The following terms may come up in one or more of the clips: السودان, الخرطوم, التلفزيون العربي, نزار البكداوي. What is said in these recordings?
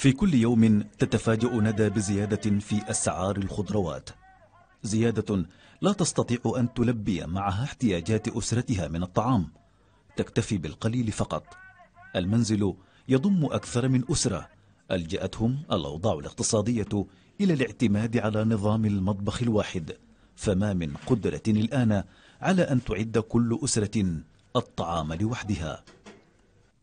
في كل يوم تتفاجأ ندى بزيادة في أسعار الخضروات، زيادة لا تستطيع أن تلبي معها احتياجات أسرتها من الطعام، تكتفي بالقليل فقط. المنزل يضم أكثر من أسرة ألجأتهم الأوضاع الاقتصادية إلى الاعتماد على نظام المطبخ الواحد، فما من قدرة الآن على أن تعد كل أسرة الطعام لوحدها.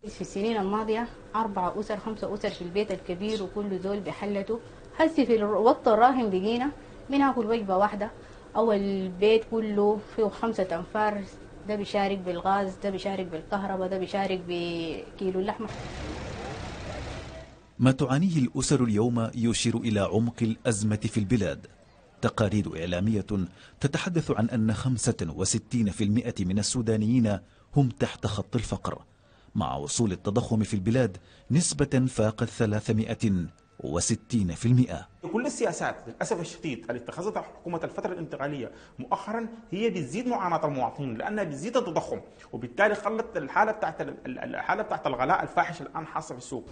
في السنين الماضية 4 أسر 5 أسر في البيت الكبير، وكل ذول بحلته. هسي في الوقت الراهن بقينا بناكل وجبة واحدة، أو البيت كله فيه 5 أنفار، ده بيشارك بالغاز، ده بيشارك بالكهرباء، ده بيشارك بكيلو اللحمة. ما تعانيه الأسر اليوم يشير إلى عمق الأزمة في البلاد. تقارير إعلامية تتحدث عن أن 65% من السودانيين هم تحت خط الفقر، مع وصول التضخم في البلاد نسبة فاقت 360%. كل السياسات للأسف الشديد التي اتخذتها حكومة الفترة الانتقالية مؤخرا هي بتزيد معاناة المواطنين، لأنها بتزيد التضخم، وبالتالي خلت الحالة بتاعت الغلاء الفاحش الآن حاصل في السوق.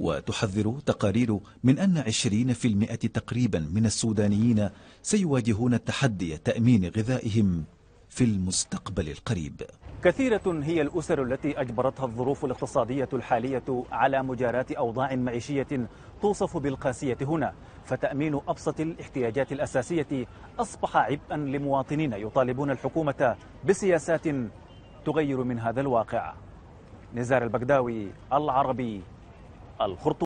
وتحذر تقارير من أن 20% تقريبا من السودانيين سيواجهون تحدي تأمين غذائهم في المستقبل القريب. كثيرة هي الأسر التي أجبرتها الظروف الاقتصادية الحالية على مجاراة أوضاع معيشية توصف بالقاسية هنا، فتأمين أبسط الاحتياجات الأساسية أصبح عبئا لمواطنين يطالبون الحكومة بسياسات تغير من هذا الواقع. نزار البكداوي، العربي، الخرطوم.